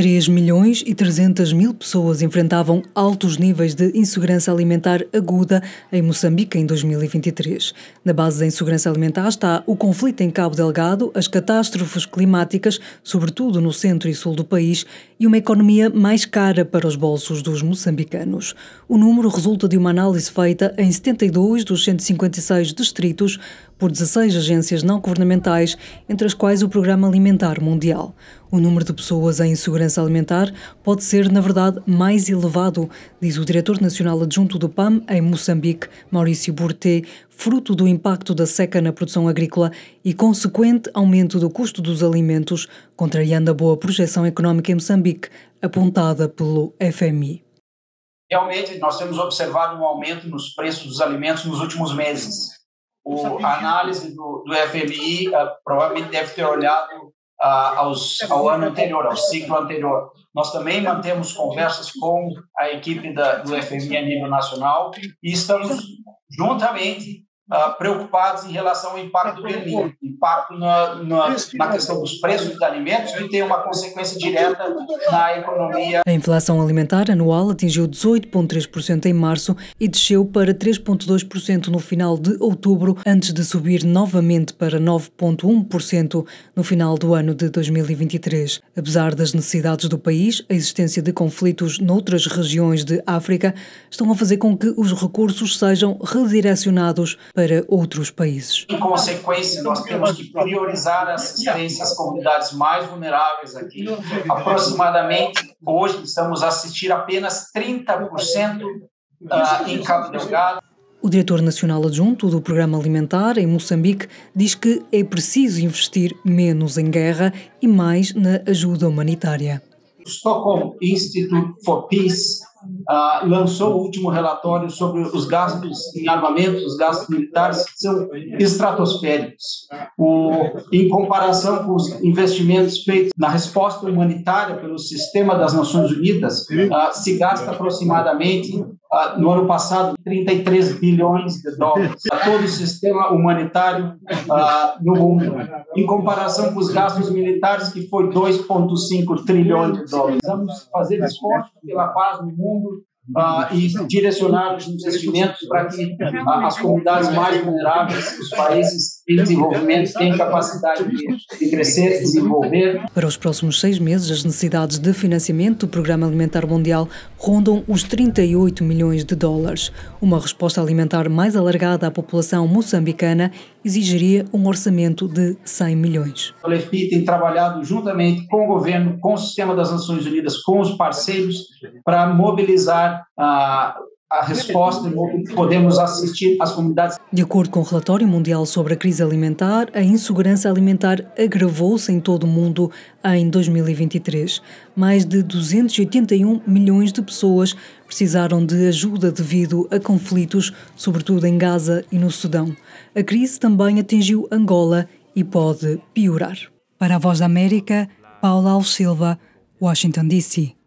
3.300.000 pessoas enfrentavam altos níveis de insegurança alimentar aguda em Moçambique em 2023. Na base da insegurança alimentar está o conflito em Cabo Delgado, as catástrofes climáticas, sobretudo no centro e sul do país, e uma economia mais cara para os bolsos dos moçambicanos. O número resulta de uma análise feita em 72 dos 156 distritos por 16 agências não-governamentais, entre as quais o Programa Alimentar Mundial. O número de pessoas em insegurança alimentar pode ser, na verdade, mais elevado, diz o diretor nacional adjunto do PAM em Moçambique, Maurício Burtet, fruto do impacto da seca na produção agrícola e consequente aumento do custo dos alimentos, contrariando a boa projeção económica em Moçambique, apontada pelo FMI. Realmente, nós temos observado um aumento nos preços dos alimentos nos últimos meses. A análise do FMI provavelmente deve ter olhado ao ano anterior, ao ciclo anterior. Nós também mantemos conversas com a equipe do FMI a nível nacional e estamos juntamente preocupados em relação ao impacto do El Niño, impacto na questão dos preços dos alimentos, que tem uma consequência direta na economia. A inflação alimentar anual atingiu 18,3% em março e desceu para 3,2% no final de outubro, antes de subir novamente para 9,1% no final do ano de 2023. Apesar das necessidades do país, a existência de conflitos noutras regiões de África estão a fazer com que os recursos sejam redirecionados para outros países. Em consequência, nós temos que priorizar a assistência às comunidades mais vulneráveis aqui. Aproximadamente, hoje, estamos a assistir apenas 30% em Cabo Delgado. O diretor nacional adjunto do Programa Alimentar em Moçambique diz que é preciso investir menos em guerra e mais na ajuda humanitária. O Stockholm Institute for Peace lançou o último relatório sobre os gastos em armamentos, os gastos militares que são estratosféricos. Em comparação com os investimentos feitos na resposta humanitária pelo sistema das Nações Unidas, se gasta aproximadamente, no ano passado, 33 bilhões de dólares a todo o sistema humanitário no mundo, em comparação com os gastos militares, que foi 2,5 trilhões de dólares. Vamos fazer esforço pela paz no mundo e direcionar os investimentos para que as comunidades mais vulneráveis, os países em desenvolvimento, tenham capacidade de crescer, desenvolver. Para os próximos 6 meses, as necessidades de financiamento do Programa Alimentar Mundial rondam os 38 milhões de dólares. Uma resposta alimentar mais alargada à população moçambicana exigiria um orçamento de 100 milhões. O FMI tem trabalhado juntamente com o governo, com o sistema das Nações Unidas, com os parceiros, para mobilizar a resposta e podemos assistir às comunidades. De acordo com o Relatório Mundial sobre a Crise Alimentar, a insegurança alimentar agravou-se em todo o mundo em 2023. Mais de 281 milhões de pessoas precisaram de ajuda devido a conflitos, sobretudo em Gaza e no Sudão. A crise também atingiu Angola e pode piorar. Para a Voz da América, Paula Alves Silva, Washington DC.